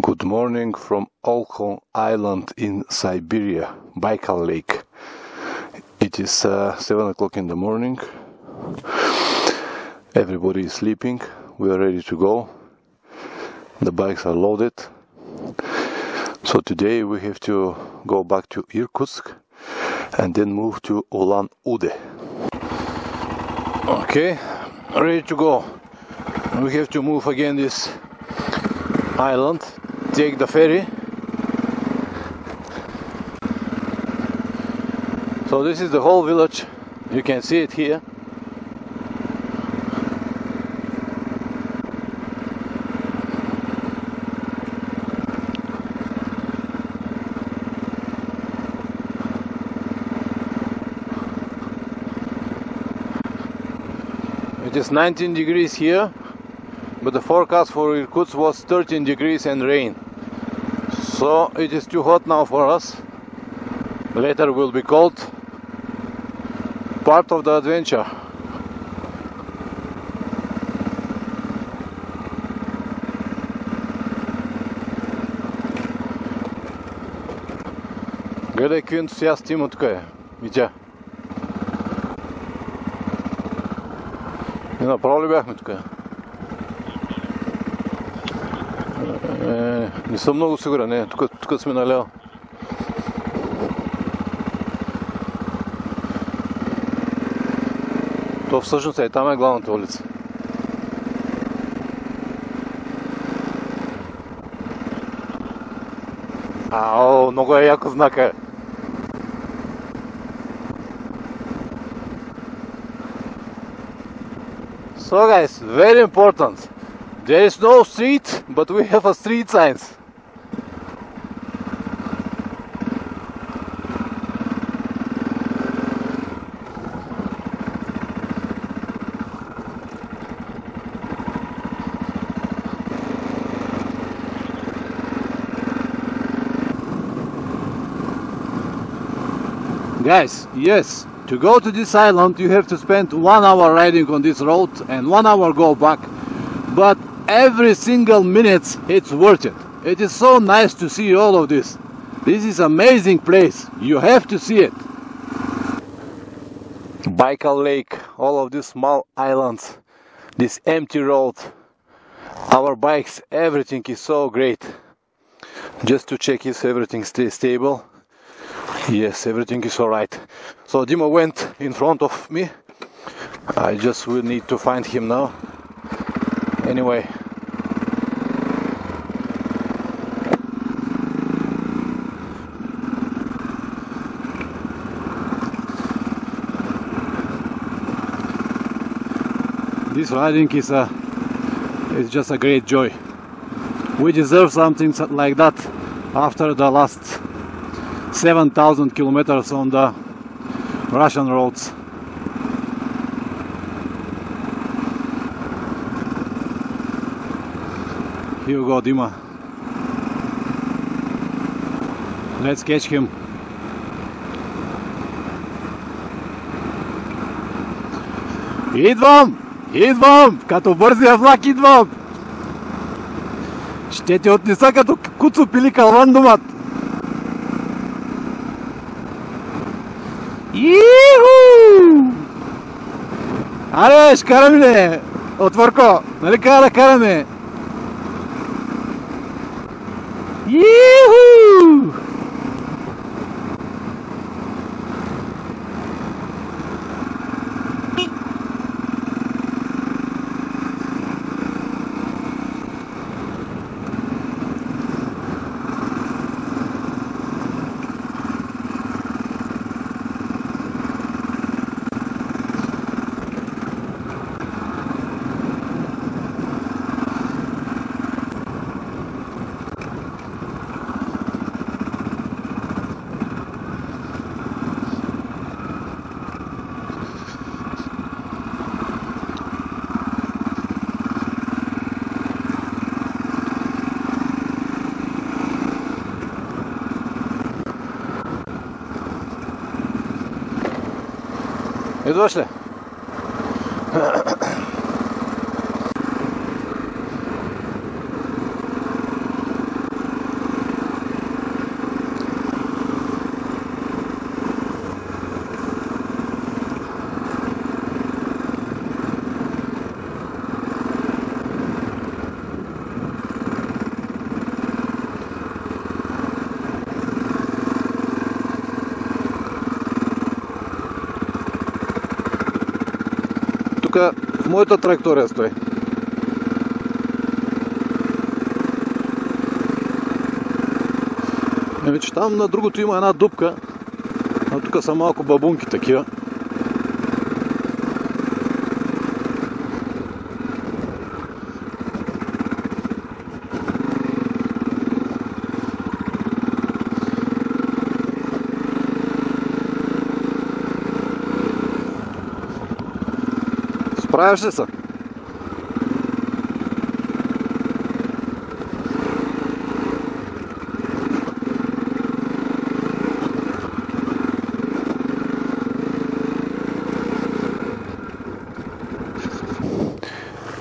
Good morning from Olkhon Island in Siberia, Baikal Lake. It is 7 o'clock in the morning. Everybody is sleeping. We are ready to go. The bikes are loaded. So today we have to go back to Irkutsk and then move to Ulan Ude. Okay, ready to go. We have to move again this island, take the ferry. So this is the whole village, you can see it here. It is 19 degrees here, but the forecast for Irkutsk was 13 degrees and rain. So it is too hot now for us. Later will be cold. Part of the adventure. Какой энтузиазм у тебя, Митя? Не направо любях ми тук. Не съм много сигурен, не, тук сме наляво. То всъщност е, там е главната улица. Ао, много е яко знака. So guys, very important, there is no street, but we have a street signs. Guys, yes. To go to this island you have to spend 1 hour riding on this road and 1 hour go back, but every single minute it's worth it. It is so nice to see all of this. This is amazing place, you have to see it. Baikal Lake, all of these small islands, this empty road, our bikes, everything is so great. Just to check if everything stays stable. Yes, everything is alright. So Dima went in front of me. I just will need to find him now. Anyway. This riding is just a great joy. We deserve something like that after the last 7,000 kilometers on the Russian roads. Here you go, Dima. Let's catch him. Идвам! Идвам! Като бързия влак идвам! Ще те отнеса като куцо пили калван думат. Йиху! Аре, ще караме ли? Отворко! Нали кара да караме? Йиху! Идваш ли? că multă tractoare asta e. Вече там на другото има една дупка, а тук са малко бабунки такива. Справяш ли се?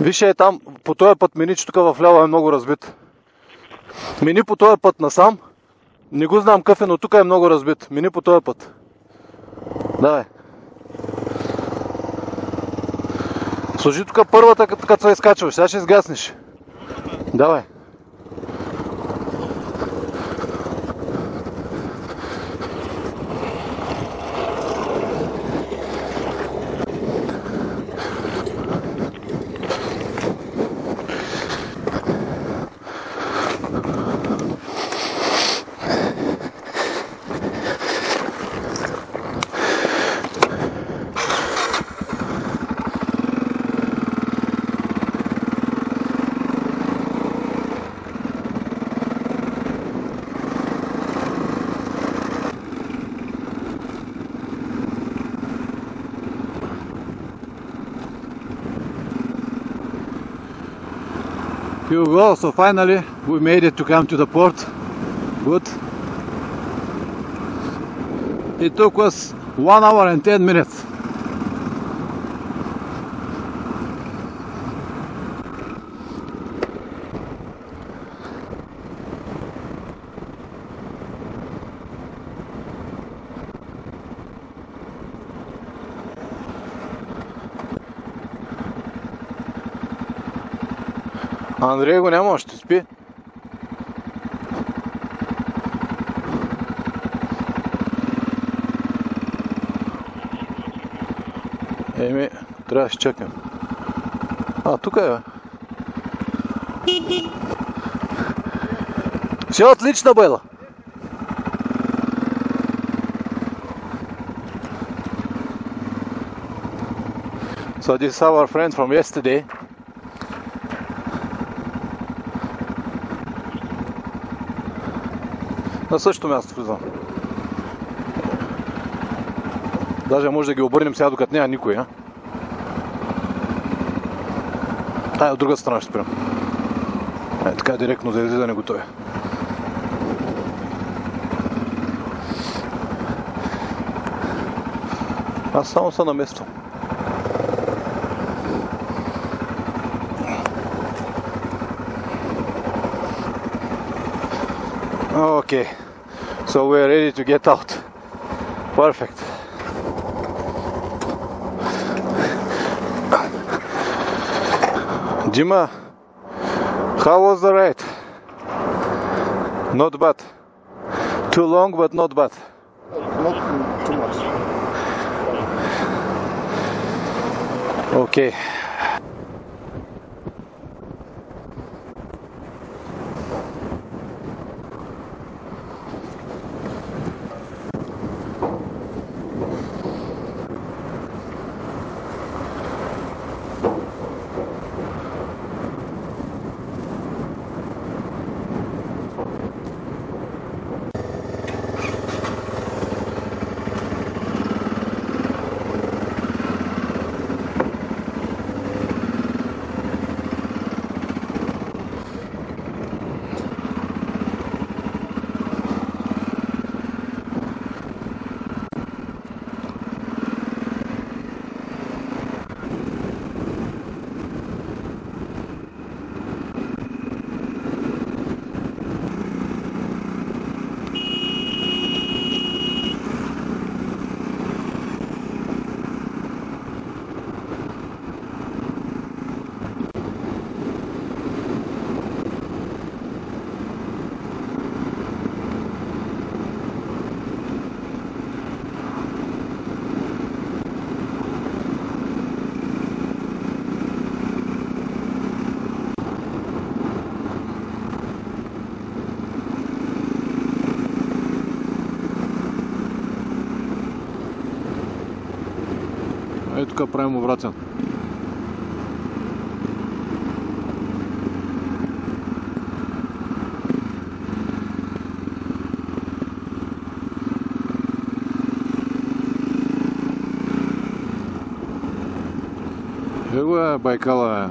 Виж е там, по този път мини, че тук в ляво е много разбит. Мини по този път насам. Не го знам къв е, но тук е много разбит. Мини по този път. Давай. Служи тук първата, като се изкачваш. Сега ще изгаснеш. Давай. Here we go, so finally we made it to come to the port. Good. It took us 1 hour and 10 minutes. Андрей го няма, ще спи. Еми, трябва да ще чакам. А, тук е, бе. Все отлично было. So this is our friend from yesterday. На същото място влизам. Даже може да ги обърнем сега, докато няма никой. Ай, от другата страна ще спрям. Ай, така директно за излизане готови. Аз само съм на място. Okay, so we are ready to get out. Perfect. Dima, how was the ride? Not bad. Too long, but not bad. Not too much. Okay. K pravému vrace. Жива Байкала.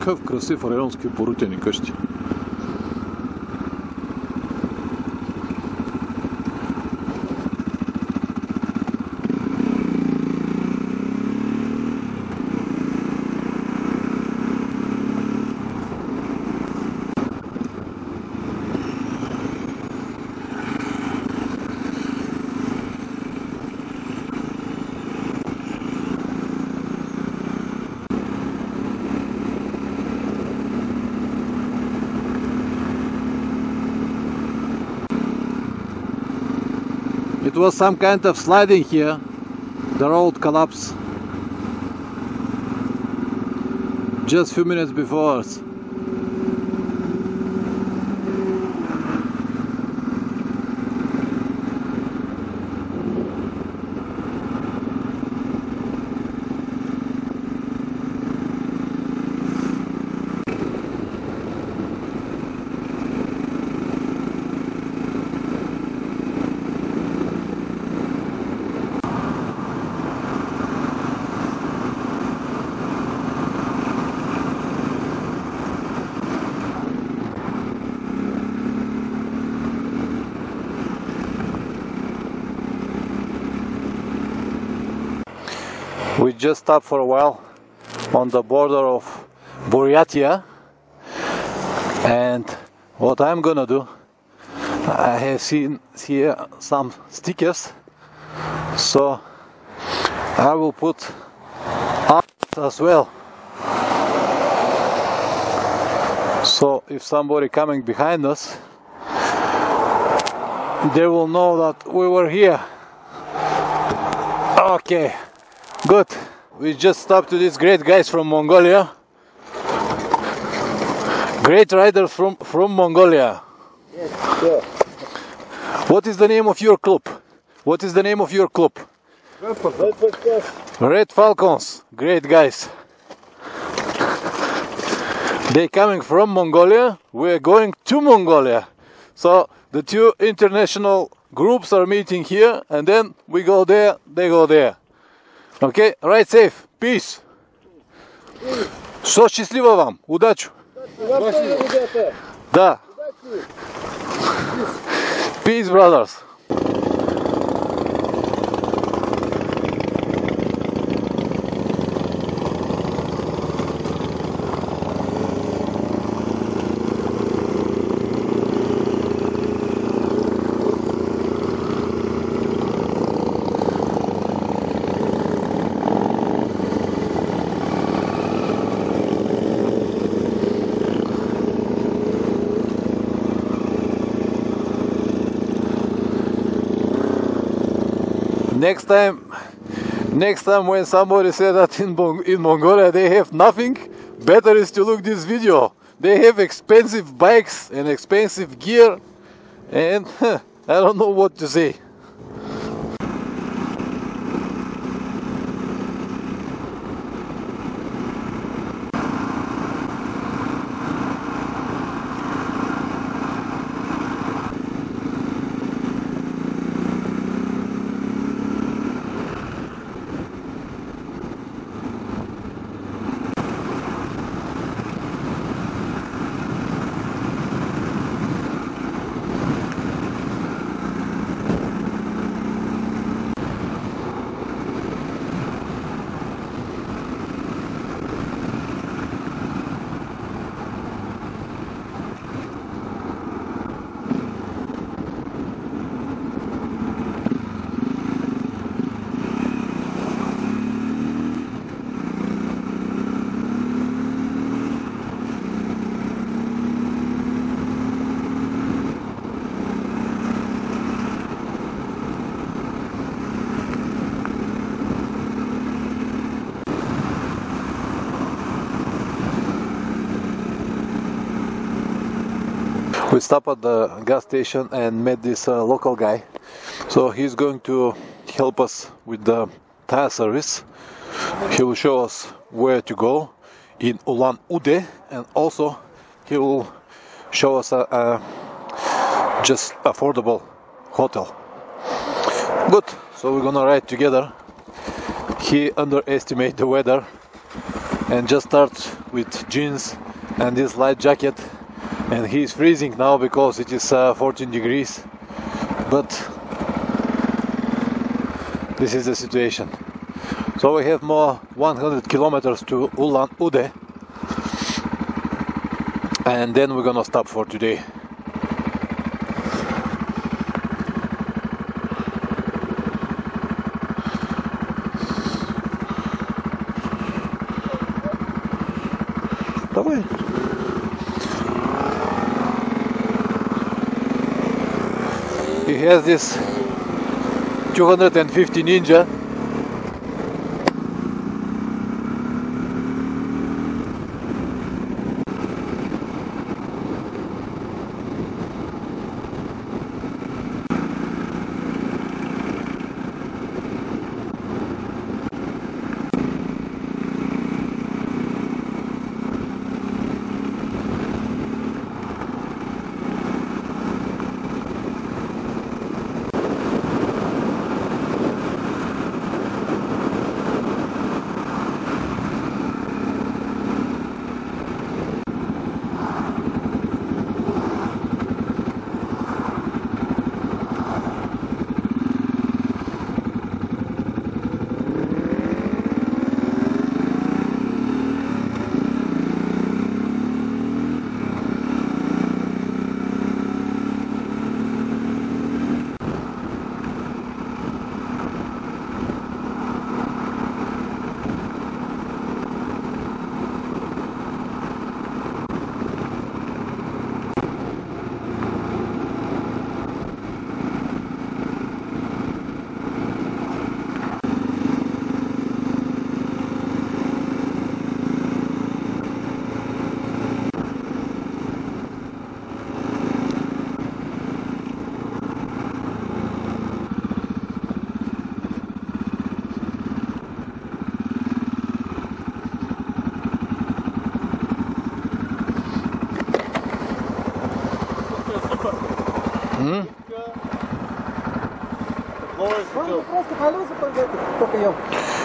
Какъв красив районски порутени къщи. It was some kind of sliding here. The road collapsed just a few minutes before us. We just stopped for a while on the border of Buryatia, and what I'm gonna do, I have seen here some stickers, so I will put up as well. So if somebody coming behind us, they will know that we were here. Okay. Good. We just stopped to these great guys from Mongolia. Great riders from Mongolia. Yes, sure. What is the name of your club? What is the name of your club? Red Falcons. Red Falcons. Great guys. They coming from Mongolia. We are going to Mongolia. So the two international groups are meeting here, and then we go there. They go there. Окей, райд сейф, пис! Все, счастливо вам, удачу! Да! Пис, братья! Next time when somebody says that in Mongolia they have nothing, better is to look this video. They have expensive bikes and expensive gear, and I don't know what to say. We stopped at the gas station and met this local guy. So he's going to help us with the tire service. He will show us where to go in Ulan Ude, and also he will show us a just affordable hotel. Good, so we're gonna ride together. He underestimates the weather and just starts with jeans and this light jacket, and he is freezing now because it is 14 degrees, but this is the situation. So we have more 100 kilometers to Ulan Ude, and then we're gonna stop for today. He has this 250 Ninja.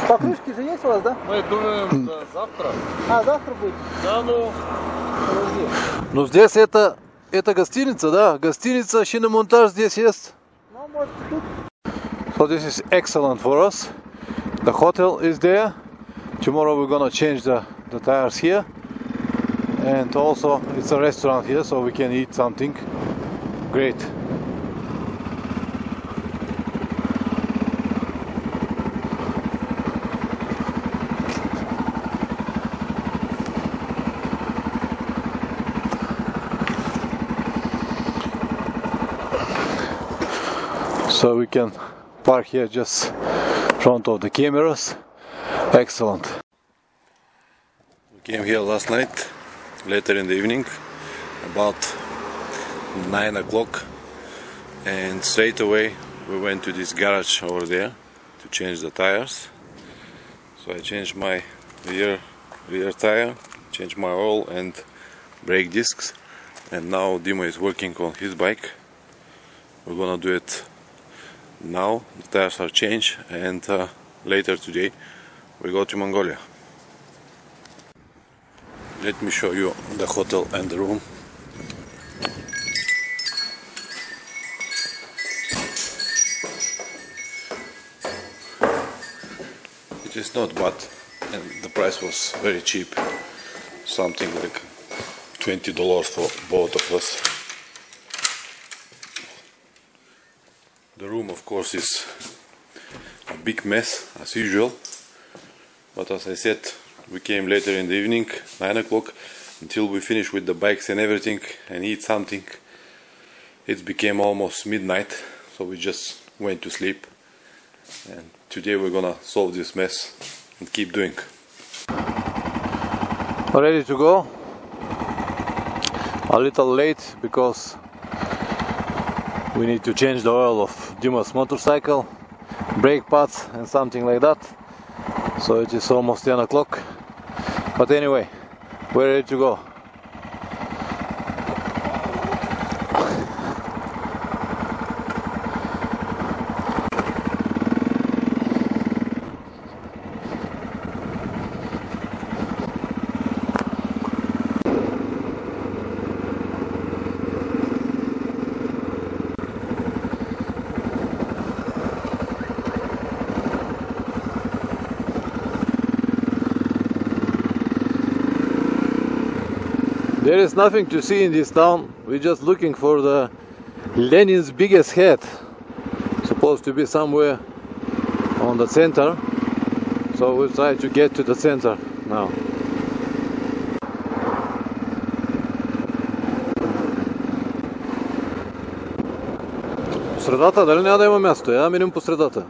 Покрышки же есть у вас, да? Мы думаем, да, завтра. А, завтра будет? Да, ну. Ну, здесь это гостиница, да? Гостиница, шиномонтаж здесь есть. Ну, может, тут. So this is excellent for us. The hotel is there. Tomorrow we're gonna change the tires here. And also it's a restaurant here, so we can eat something. Great. So we can park here just in front of the cameras. Excellent. We came here last night, later in the evening, about 9 o'clock, and straight away we went to this garage over there to change the tires. So I changed my rear tire, changed my oil and brake discs, and now Dima is working on his bike. We're gonna do it now. The tires are changed, and later today we go to Mongolia. Let me show you the hotel and the room. It is not bad, and the price was very cheap, something like $20 for both of us. The room, of course, is a big mess, as usual, but as I said, we came later in the evening, 9 o'clock, until we finished with the bikes and everything and eat something. It became almost midnight, so we just went to sleep, and today we're gonna solve this mess and keep doing. Ready to go? a little late because we need to change the oil of Dima's motorcycle, brake pads and something like that. So it is almost 10 o'clock. But anyway, we're ready to go. There is nothing to see in this town, we're just looking for the Lenin's biggest head. Supposed to be somewhere on the center, so we'll try to get to the center now. Средата, дали няма да има място? Я минем по средата.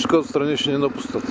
Шкода страни ще ни напустят.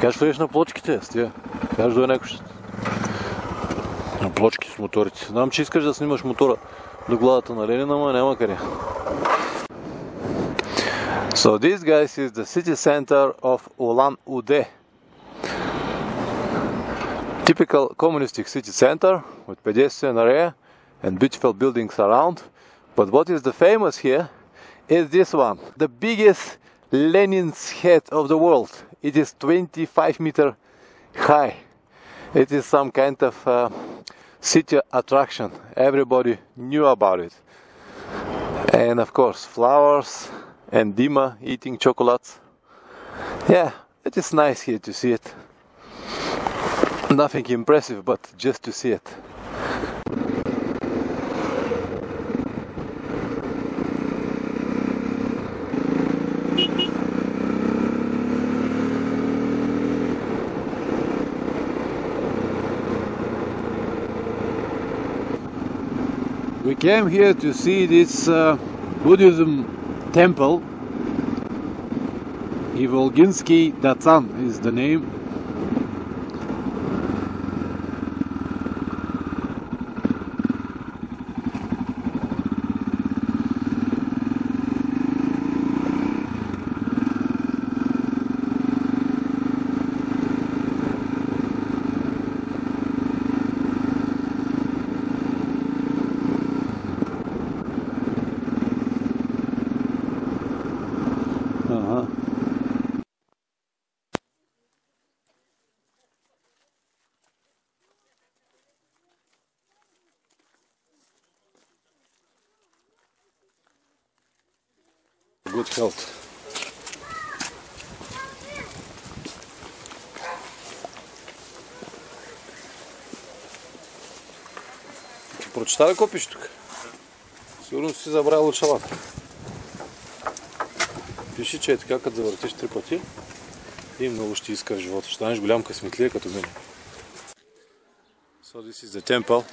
Кажеш ли на плочките? Стига. Кажеш до някой ще... На плочки с моторите. Знам, че искаш да снимаш мотора до главата на Ленина, но няма къде. So this guys is the city center of Ulan Ude. Typical communistic city center with pedestrian area and beautiful buildings around. But what is the famous here is this one. The biggest Lenin's head of the world. It is 25 meters high. It is some kind of city attraction. Everybody knew about it. And of course flowers and Dima eating chocolates. Yeah, it is nice here to see it. Nothing impressive, but just to see it. We came here to see this Buddhism temple. Ivolginsky Datsan is the name. Good health. Прочита ли копиш тук? Сигурно си забравил очалата. Пиши, че е така, като завъртиш 3 пъти и много ще искаш живота. Ще станеш голям късметлия като мен. So this is the temple.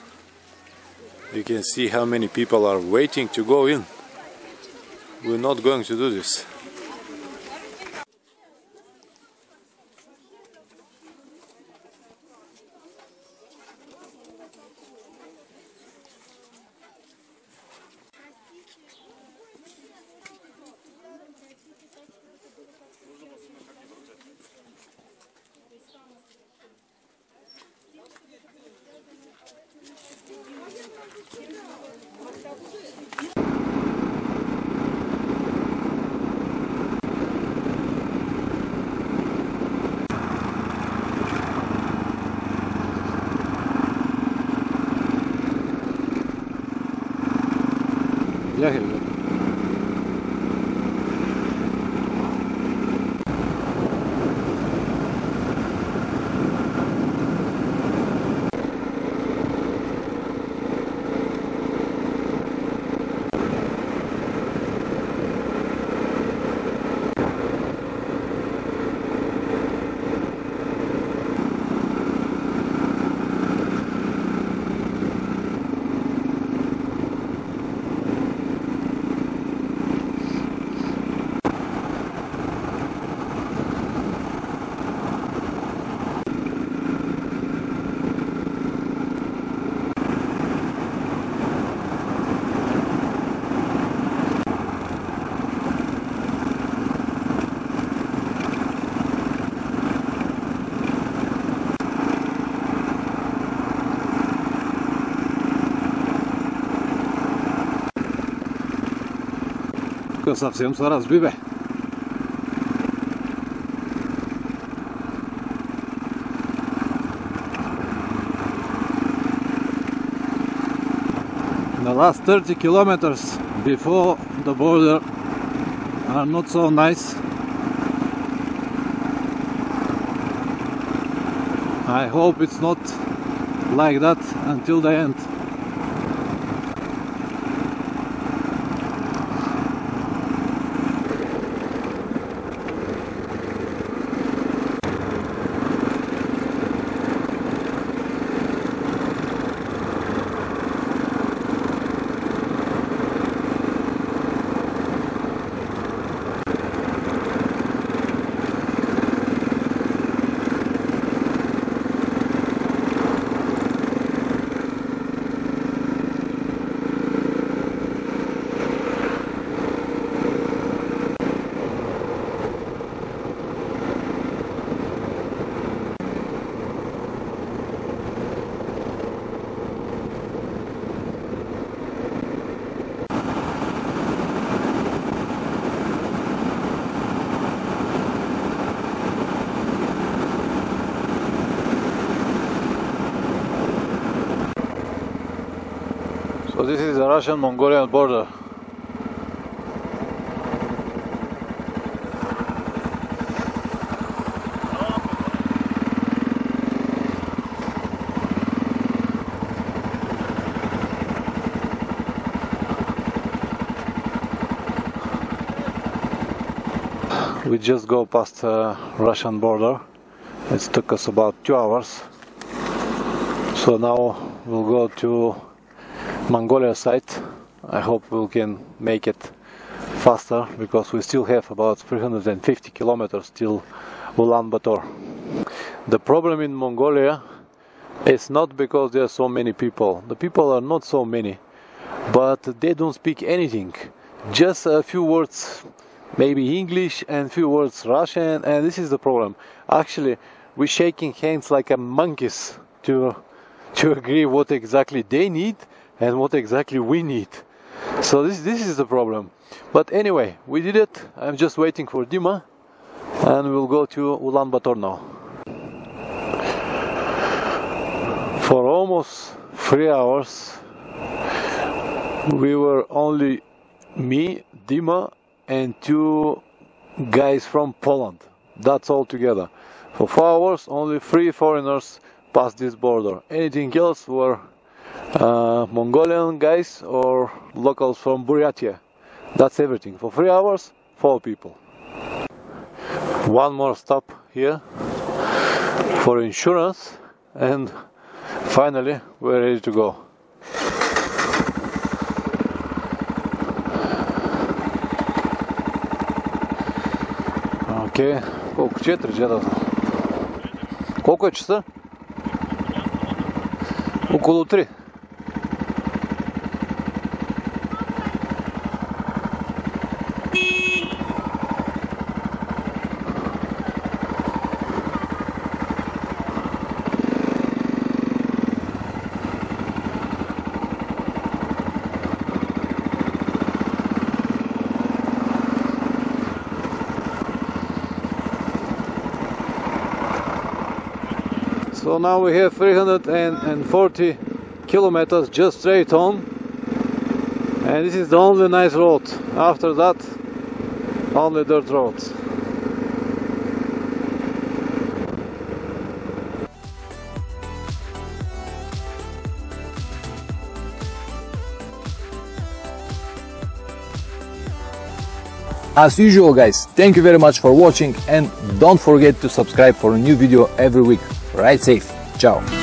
You can see how many people are waiting to go in. We're not going to do this. Yeah, here we go. Лодка совсем с разбита. The last 30 kilometers before the border are not so nice. I hope it's not like that until the end. So this is the Russian-Mongolian border. We just go past the Russian border. It took us about 2 hours. So now we'll go to Mongolia side. I hope we can make it faster because we still have about 350 kilometers till Ulaanbaatar. The problem in Mongolia is not because there are so many people. The people are not so many, but they don't speak anything. Just a few words, maybe English and few words Russian, and this is the problem. Actually, we're shaking hands like a monkeys to agree what exactly they need and what exactly we need. So this is the problem. But anyway, we did it. I'm just waiting for Dima and we'll go to Ulaanbaatar now. For almost 3 hours we were only me, Dima and 2 guys from Poland. That's all together. For 4 hours only 3 foreigners passed this border. Anything else were Mongolian guys or locals from Buryatia. That's everything. For 3 hours, 4 people. 1 more stop here for insurance and finally we're ready to go. Okay, Kokchetrjadal. Колко е часа? Около 3. So now we have 340 kilometers just straight on, and this is the only nice road. After that, only dirt roads. As usual guys, thank you very much for watching and don't forget to subscribe for a new video every week. Ride safe. Ciao.